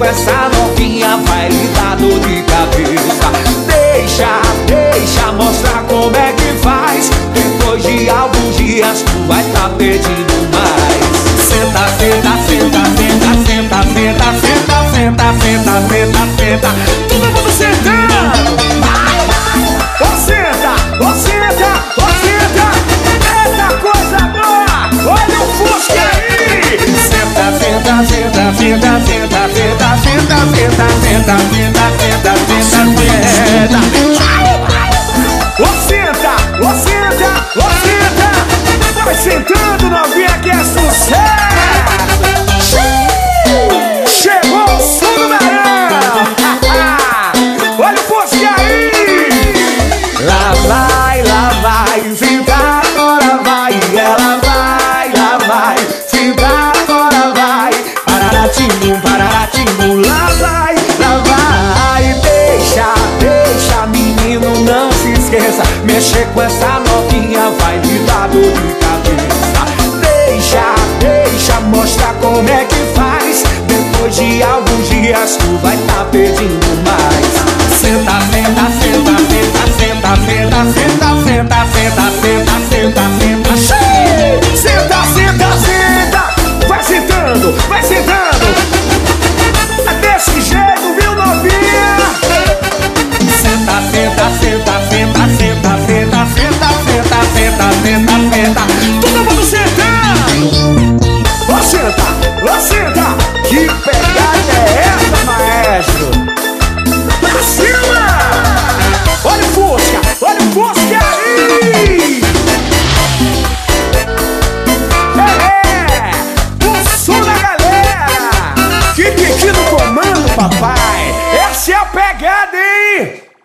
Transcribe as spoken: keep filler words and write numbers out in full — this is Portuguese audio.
com essa novinha vai lidar dor de cabeça. Deixa, deixa mostrar como é que faz. Depois de alguns dias tu vai tá pedindo mais. Senta, senta, senta, senta, senta, senta, senta, senta, senta, senta, senta. Todo mundo sentando. Vai, vai. Ô senta, ô senta, ô senta. Eita coisa boa, olha o fusca aí. Senta, senta, senta, senta, senta, senta, senta, senta, senta, senta, senta, senta, senta. Ô senta, ô senta, ô senta. Vai sentando, novinha, que é sucesso. Mexer com essa novinha vai me dar dor de cabeça. Deixa, deixa mostrar como é que faz. Depois de alguns dias tu vai